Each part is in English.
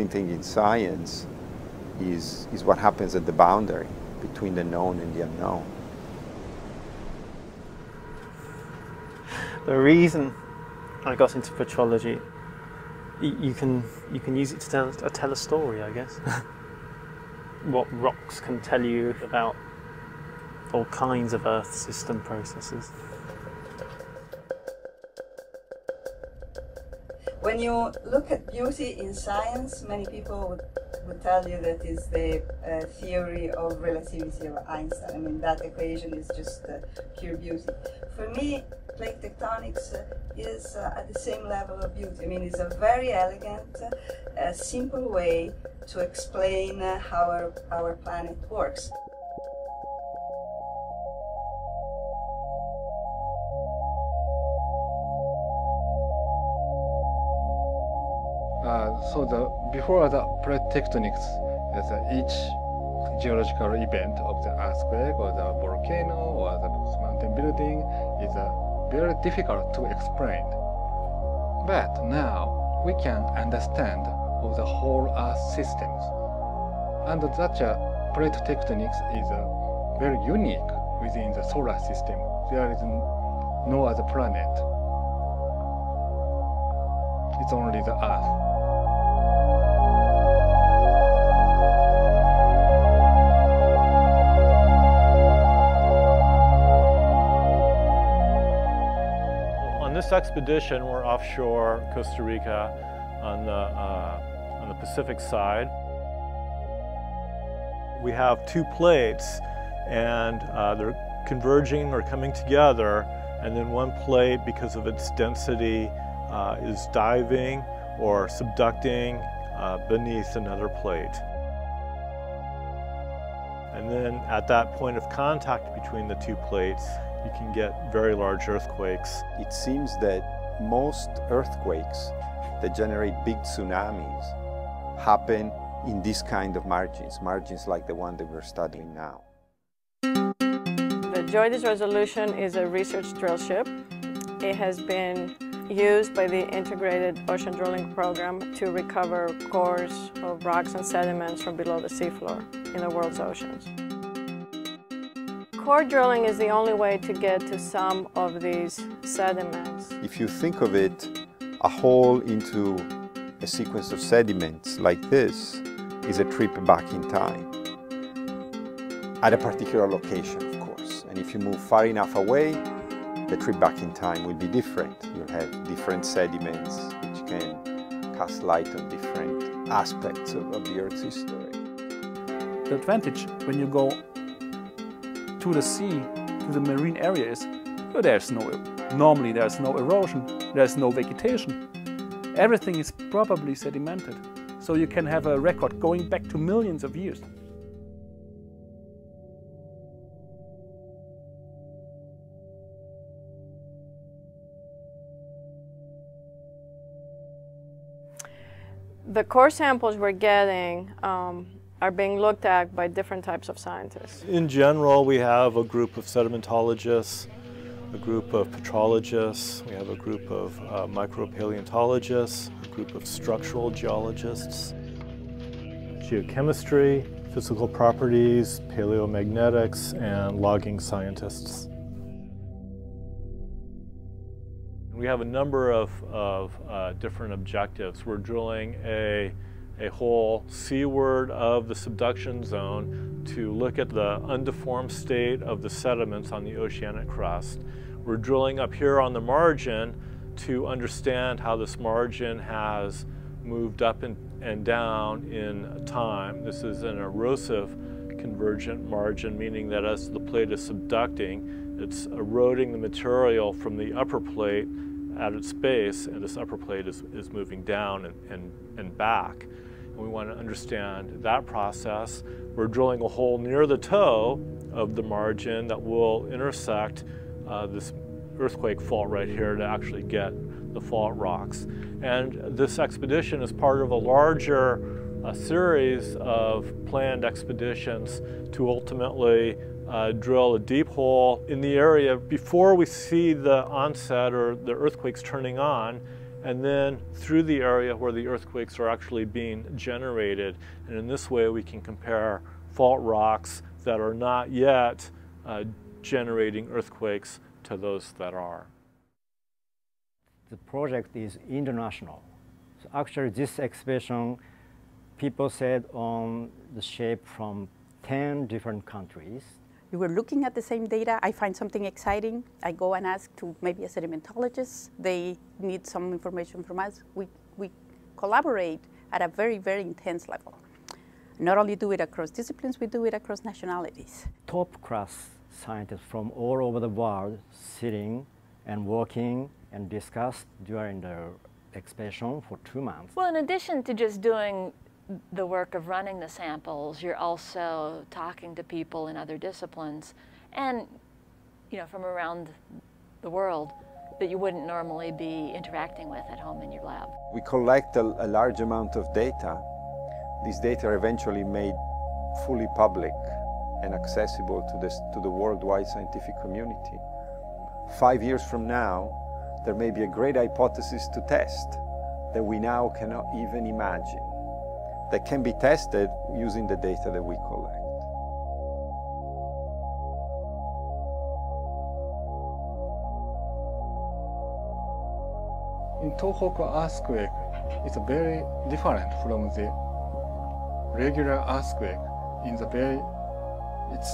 interesting thing in science is what happens at the boundary between the known and the unknown. The reason I got into petrology, you can use it to tell a story, I guess. What rocks can tell you about all kinds of Earth system processes. When you look at beauty in science, many people would tell you that it's the theory of relativity of Einstein. I mean, that equation is just pure beauty. For me, plate tectonics is at the same level of beauty. I mean, it's a very elegant, simple way to explain how our planet works. Before the plate tectonics, each geological event of the earthquake or the volcano or the mountain building is very difficult to explain. But now we can understand of the whole Earth systems, and such a plate tectonics is very unique within the solar system. There is no other planet. It's only the Earth. This expedition were offshore Costa Rica on the Pacific side. We have two plates, and they're converging or coming together, and then one plate, because of its density, is diving or subducting beneath another plate. And then at that point of contact between the two plates, you can get very large earthquakes. It seems that most earthquakes that generate big tsunamis happen in these kind of margins, margins like the one that we're studying now. The JOIDES Resolution is a research drill ship. It has been used by the Integrated Ocean Drilling Program to recover cores of rocks and sediments from below the seafloor in the world's oceans. Core drilling is the only way to get to some of these sediments. If you think of it, a hole into a sequence of sediments like this is a trip back in time at a particular location, of course. And if you move far enough away, the trip back in time will be different. You'll have different sediments which can cast light on different aspects of the Earth's history. The advantage when you go to the sea, to the marine areas, normally there's no erosion, there's no vegetation. Everything is probably sedimented, so you can have a record going back to millions of years. The core samples we're getting are being looked at by different types of scientists. In general, we have a group of sedimentologists, a group of petrologists, we have a group of micropaleontologists, a group of structural geologists, geochemistry, physical properties, paleomagnetics, and logging scientists. We have a number of different objectives. We're drilling a hole seaward of the subduction zone to look at the undeformed state of the sediments on the oceanic crust. We're drilling up here on the margin to understand how this margin has moved up and down in time. This is an erosive convergent margin, meaning that as the plate is subducting, it's eroding the material from the upper plate at its base, and this upper plate is moving down and back. We want to understand that process. We're drilling a hole near the toe of the margin that will intersect this earthquake fault right here to actually get the fault rocks. And this expedition is part of a larger series of planned expeditions to ultimately drill a deep hole in the area before we see the onset or the earthquakes turning on, and then through the area where the earthquakes are actually being generated. And in this way, we can compare fault rocks that are not yet generating earthquakes to those that are. The project is international. So actually, this exhibition, people said on the shape from 10 different countries. You were looking at the same data. I find something exciting. I go and ask to maybe a sedimentologist. They need some information from us. We collaborate at a very, very intense level. Not only do it across disciplines, we do it across nationalities. Top-class scientists from all over the world sitting and working and discuss during the exhibition for 2 months. Well, in addition to just doing the work of running the samples, you're also talking to people in other disciplines and, you know, from around the world that you wouldn't normally be interacting with at home in your lab. We collect a large amount of data. These data are eventually made fully public and accessible to the worldwide scientific community. 5 years from now, there may be a great hypothesis to test that we now cannot even imagine, that can be tested using the data that we collect. In Tohoku earthquake, it's very different from the regular earthquake. In the very, it's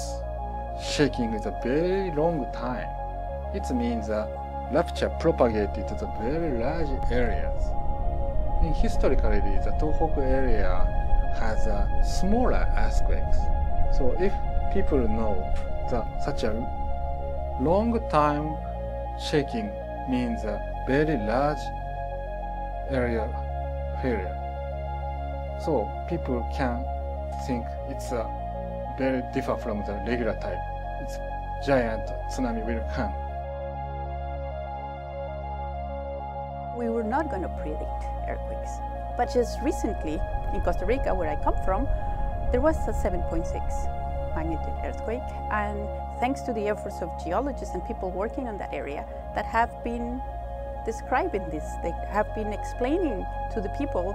shaking is a very long time. It means that rupture propagated to the very large areas. And historically, the Tohoku area has smaller earthquakes. So if people know that such a long time shaking means a very large area failure, so people can think it's a very different from the regular type. It's giant tsunami will come. We were not going to predict earthquakes, but just recently in Costa Rica, where I come from, there was a 7.6 magnitude earthquake, and thanks to the efforts of geologists and people working on that area that have been describing this, they have been explaining to the people,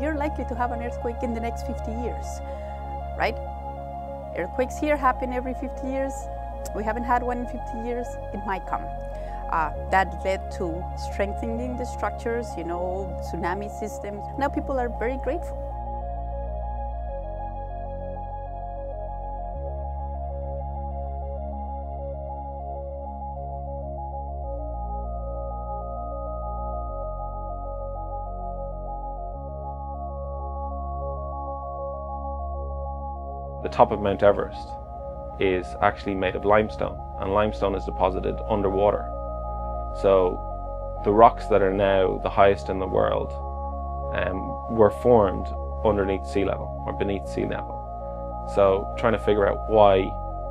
you're likely to have an earthquake in the next 50 years, right? Earthquakes here happen every 50 years. We haven't had one in 50 years. It might come. That led to strengthening the structures, you know, tsunami systems. Now people are very grateful. The top of Mount Everest is actually made of limestone, and limestone is deposited underwater. So the rocks that are now the highest in the world were formed underneath sea level or beneath sea level. So trying to figure out why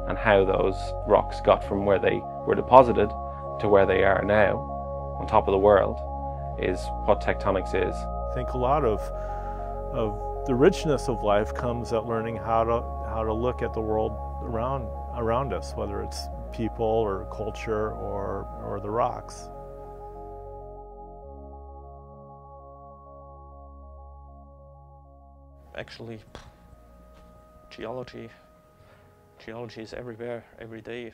and how those rocks got from where they were deposited to where they are now on top of the world is what tectonics is. I think a lot of the richness of life comes at learning how to look at the world around us, whether it's people or culture or the rocks. Actually, geology is everywhere, every day.